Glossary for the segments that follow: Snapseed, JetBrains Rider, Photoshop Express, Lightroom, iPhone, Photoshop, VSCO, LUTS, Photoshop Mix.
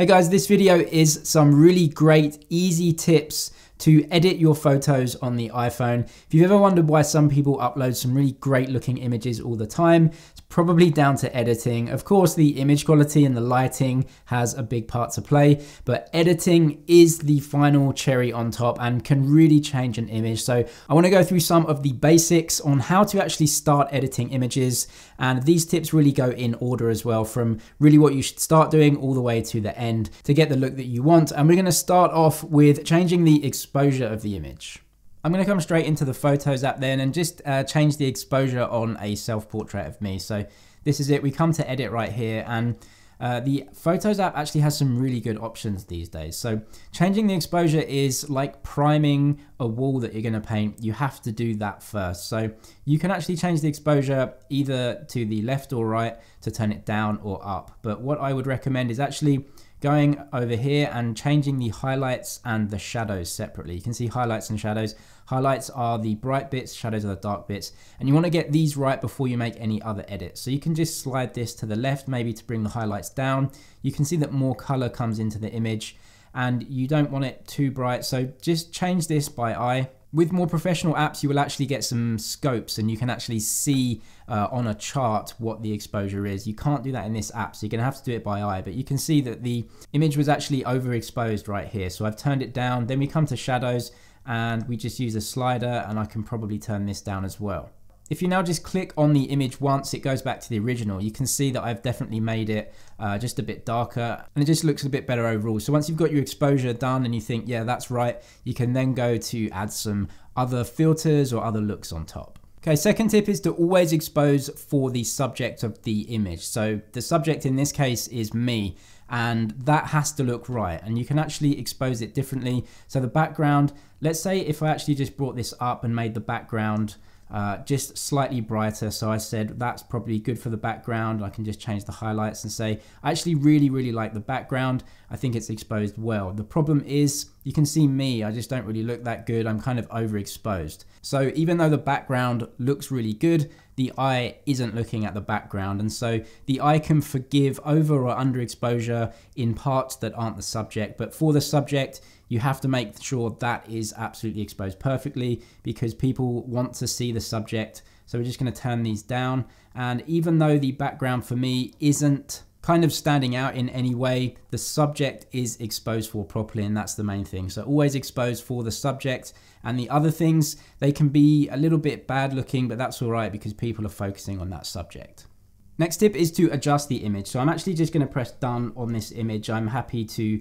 Hey guys, this video is some really great, easy tips to edit your photos on the iPhone. If you've ever wondered why some people upload some really great looking images all the time, it's probably down to editing. Of course, the image quality and the lighting has a big part to play, but editing is the final cherry on top and can really change an image. So I wanna go through some of the basics on how to actually start editing images. And these tips really go in order as well, from really what you should start doing all the way to the end to get the look that you want. And we're gonna start off with changing the exposure of the image. I'm going to come straight into the Photos app then and just change the exposure on a self-portrait of me. So this is it. We come to edit right here, and the Photos app actually has some really good options these days. So changing the exposure is like priming a wall that you're going to paint. You have to do that first. So you can actually change the exposure either to the left or right to turn it down or up. But what I would recommend is actually going over here and changing the highlights and the shadows separately. You can see highlights and shadows. Highlights are the bright bits, shadows are the dark bits. And you wanna get these right before you make any other edits. So you can just slide this to the left, maybe to bring the highlights down. You can see that more color comes into the image and you don't want it too bright. So just change this by eye. With more professional apps, you will actually get some scopes and you can actually see on a chart what the exposure is. You can't do that in this app, so you're gonna have to do it by eye, but you can see that the image was actually overexposed right here. So I've turned it down, then we come to shadows and we just use a slider and I can probably turn this down as well. If you now just click on the image once, it goes back to the original. You can see that I've definitely made it just a bit darker and it just looks a bit better overall. So once you've got your exposure done and you think, yeah, that's right, you can then go to add some other filters or other looks on top. Okay, second tip is to always expose for the subject of the image. So the subject in this case is me, and that has to look right. And you can actually expose it differently. So the background, let's say if I actually just brought this up and made the background just slightly brighter. So I said, that's probably good for the background. I can just change the highlights and say, I actually really, really like the background. I think it's exposed well. The problem is you can see me, I just don't really look that good. I'm kind of overexposed. So even though the background looks really good, the eye isn't looking at the background. And so the eye can forgive over or under exposure in parts that aren't the subject. But for the subject, you have to make sure that is absolutely exposed perfectly because people want to see the subject. So we're just gonna turn these down. And even though the background for me isn't kind of standing out in any way, the subject is exposed for properly, and that's the main thing. So always expose for the subject, and the other things, they can be a little bit bad looking, but that's all right because people are focusing on that subject. Next tip is to adjust the image. So I'm actually just gonna press done on this image. I'm happy to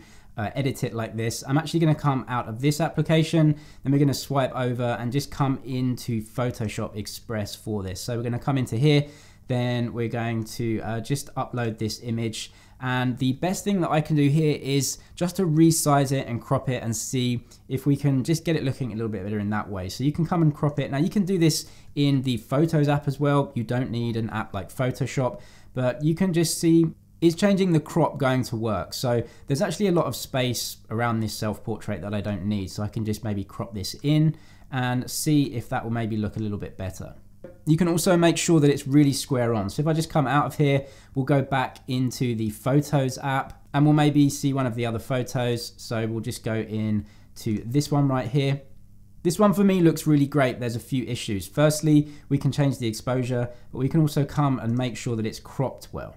edit it like this. I'm actually gonna come out of this application, then we're gonna swipe over and just come into Photoshop Express for this. So we're gonna come into here, then we're going to just upload this image. And the best thing that I can do here is just to resize it and crop it and see if we can just get it looking a little bit better in that way. So you can come and crop it. Now you can do this in the Photos app as well. You don't need an app like Photoshop, but you can just see, is changing the crop going to work? So there's actually a lot of space around this self-portrait that I don't need. So I can just maybe crop this in and see if that will maybe look a little bit better. You can also make sure that it's really square on. So if I just come out of here, we'll go back into the Photos app and we'll maybe see one of the other photos. So we'll just go in to this one right here. This one for me looks really great. There's a few issues. Firstly, we can change the exposure, but we can also come and make sure that it's cropped well.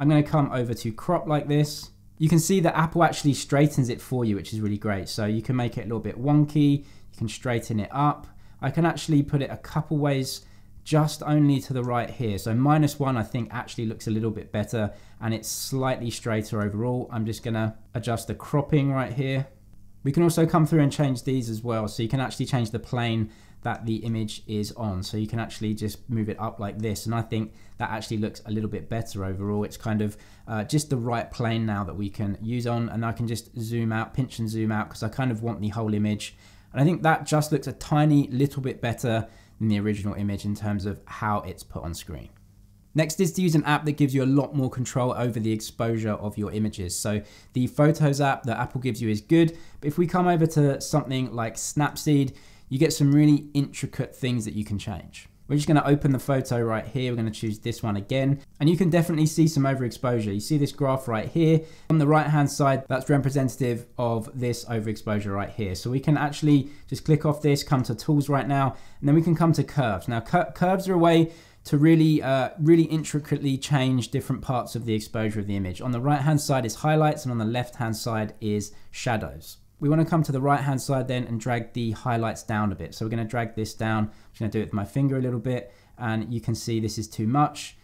I'm gonna come over to crop like this. You can see that Apple actually straightens it for you, which is really great. So you can make it a little bit wonky. You can straighten it up. I can actually put it a couple ways just only to the right here. So -1 I think actually looks a little bit better and it's slightly straighter overall. I'm just gonna adjust the cropping right here. We can also come through and change these as well. So you can actually change the plane that the image is on. So you can actually just move it up like this. And I think that actually looks a little bit better overall. It's kind of just the right plane now that we can use on. And I can just zoom out, pinch and zoom out because I kind of want the whole image. And I think that just looks a tiny little bit better than the original image in terms of how it's put on screen. Next is to use an app that gives you a lot more control over the exposure of your images. So the Photos app that Apple gives you is good, but if we come over to something like Snapseed, you get some really intricate things that you can change. We're just going to open the photo right here. We're going to choose this one again, and you can definitely see some overexposure. You see this graph right here on the right hand side, that's representative of this overexposure right here. So we can actually just click off this, come to tools right now, and then we can come to curves. Now curves are a way to really, really intricately change different parts of the exposure of the image. On the right hand side is highlights, and on the left hand side is shadows. We want to come to the right hand side then and drag the highlights down a bit. So we're going to drag this down. I'm just going to do it with my finger a little bit, and you can see this is too much.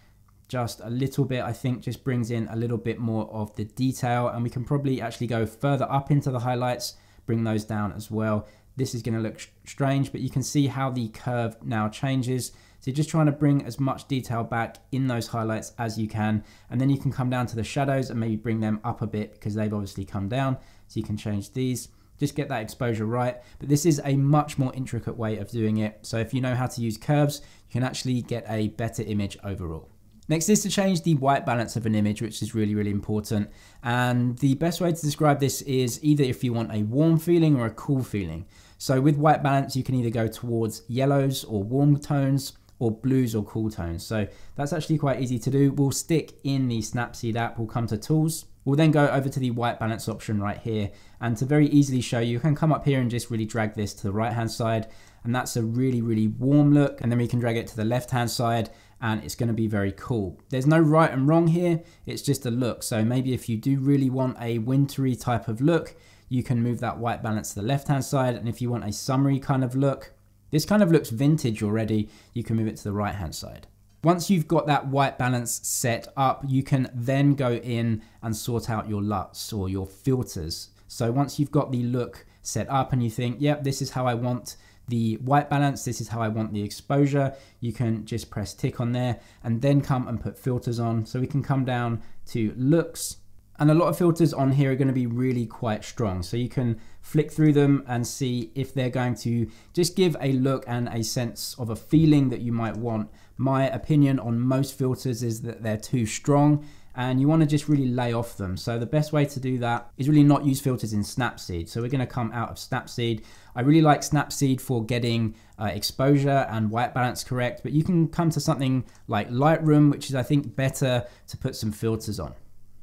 Just a little bit, I think, just brings in a little bit more of the detail, and we can probably actually go further up into the highlights, bring those down as well. This is going to look strange, but you can see how the curve now changes. So you're just trying to bring as much detail back in those highlights as you can, and then you can come down to the shadows and maybe bring them up a bit because they've obviously come down. So you can change these, just get that exposure right. But this is a much more intricate way of doing it. So if you know how to use curves, you can actually get a better image overall. Next is to change the white balance of an image, which is really, really important. And the best way to describe this is either if you want a warm feeling or a cool feeling. So with white balance, you can either go towards yellows or warm tones, or blues or cool tones. So that's actually quite easy to do. We'll stick in the Snapseed app, we'll come to tools, we'll then go over to the white balance option right here. And to very easily show you, you can come up here and just really drag this to the right hand side, and that's a really, really warm look. And then we can drag it to the left hand side, and it's going to be very cool. There's no right and wrong here, it's just a look. So maybe if you do really want a wintry type of look, you can move that white balance to the left hand side. And if you want a summery kind of look, this kind of looks vintage already, you can move it to the right hand side. Once you've got that white balance set up, you can then go in and sort out your LUTs or your filters. So once you've got the look set up and you think, yep, this is how I want the white balance, this is how I want the exposure, you can just press tick on there and then come and put filters on. So we can come down to looks, and a lot of filters on here are going to be really quite strong. So you can flick through them and see if they're going to just give a look and a sense of a feeling that you might want. My opinion on most filters is that they're too strong, and you want to just really lay off them. So the best way to do that is really not use filters in Snapseed. So we're going to come out of Snapseed. I really like Snapseed for getting exposure and white balance correct, but you can come to something like Lightroom, which is, I think, better to put some filters on.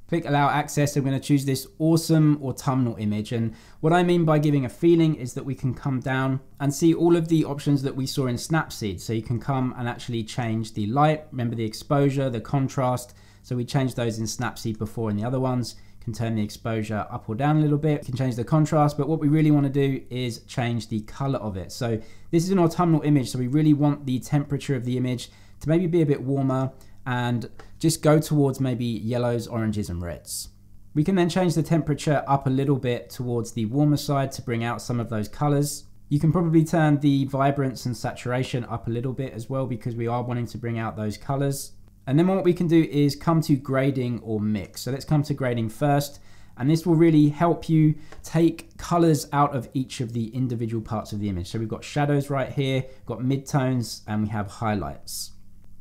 Click allow access. I'm going to choose this awesome autumnal image, and what I mean by giving a feeling is that we can come down and see all of the options that we saw in Snapseed. So you can come and actually change the light, remember the exposure, the contrast. So we changed those in Snapseed before in the other ones. You can turn the exposure up or down a little bit, you can change the contrast, but what we really want to do is change the color of it. So this is an autumnal image, so we really want the temperature of the image to maybe be a bit warmer and just go towards maybe yellows, oranges, and reds. We can then change the temperature up a little bit towards the warmer side to bring out some of those colors. You can probably turn the vibrance and saturation up a little bit as well, because we are wanting to bring out those colors. And then what we can do is come to grading or mix. So let's come to grading first, and this will really help you take colors out of each of the individual parts of the image. So we've got shadows right here, got midtones, and we have highlights.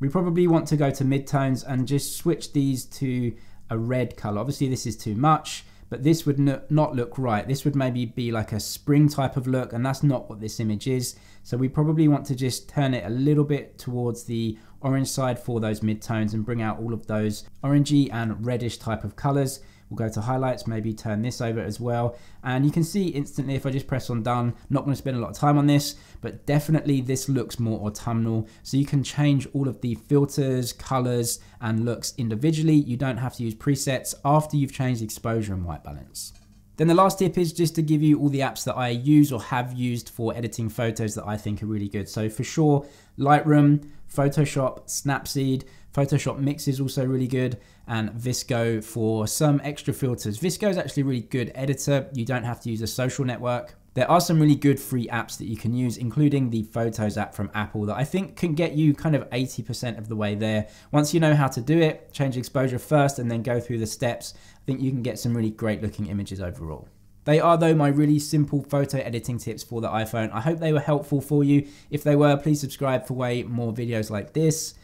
We probably want to go to midtones and just switch these to a red color. Obviously this is too much, but this would not look right. This would maybe be like a spring type of look, and that's not what this image is. So we probably want to just turn it a little bit towards the orange side for those midtones and bring out all of those orangey and reddish type of colors. We'll go to highlights, maybe turn this over as well. And you can see instantly if I just press on done, not going to spend a lot of time on this, but definitely this looks more autumnal. So you can change all of the filters, colors, and looks individually. You don't have to use presets after you've changed exposure and white balance. Then the last tip is just to give you all the apps that I use or have used for editing photos that I think are really good. So for sure, Lightroom, Photoshop, Snapseed, Photoshop Mix is also really good, and VSCO for some extra filters. VSCO is actually a really good editor. You don't have to use a social network. There are some really good free apps that you can use, including the Photos app from Apple that I think can get you kind of 80% of the way there. Once you know how to do it, change exposure first and then go through the steps, I think you can get some really great looking images overall. They are, though, my really simple photo editing tips for the iPhone. I hope they were helpful for you. If they were, please subscribe for way more videos like this,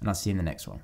and I'll see you in the next one.